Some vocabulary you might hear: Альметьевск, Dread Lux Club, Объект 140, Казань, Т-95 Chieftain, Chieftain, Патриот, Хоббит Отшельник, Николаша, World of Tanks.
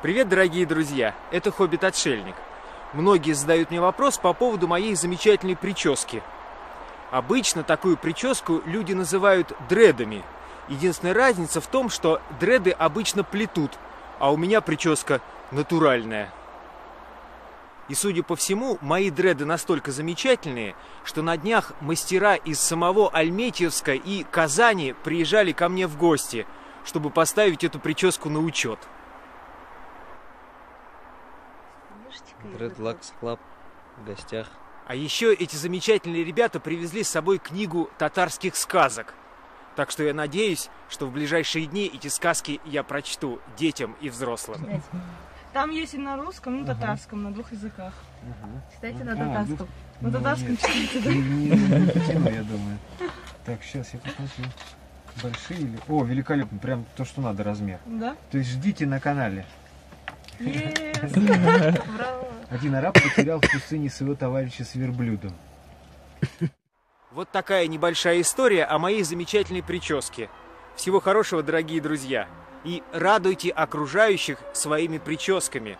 Привет, дорогие друзья! Это Хоббит Отшельник. Многие задают мне вопрос по поводу моей замечательной прически. Обычно такую прическу люди называют дредами. Единственная разница в том, что дреды обычно плетут, а у меня прическа натуральная. И, судя по всему, мои дреды настолько замечательные, что на днях мастера из самого Альметьевска и Казани приезжали ко мне в гости, чтобы поставить эту прическу на учет. Dread Lux Club в гостях. А еще эти замечательные ребята привезли с собой книгу татарских сказок. Так что я надеюсь, что в ближайшие дни эти сказки я прочту детям и взрослым. Там есть и на русском, и на татарском, на двух языках. Кстати, на татарском. На татарском читайте, да? Не, я думаю. Так, сейчас я посмотрю. Большие или... О, великолепно, прям то, что надо, размер. Да? То есть ждите на канале. Один араб потерял в пустыне своего товарища с верблюдом. Вот такая небольшая история о моей замечательной прическе. Всего хорошего, дорогие друзья, и радуйте окружающих своими прическами.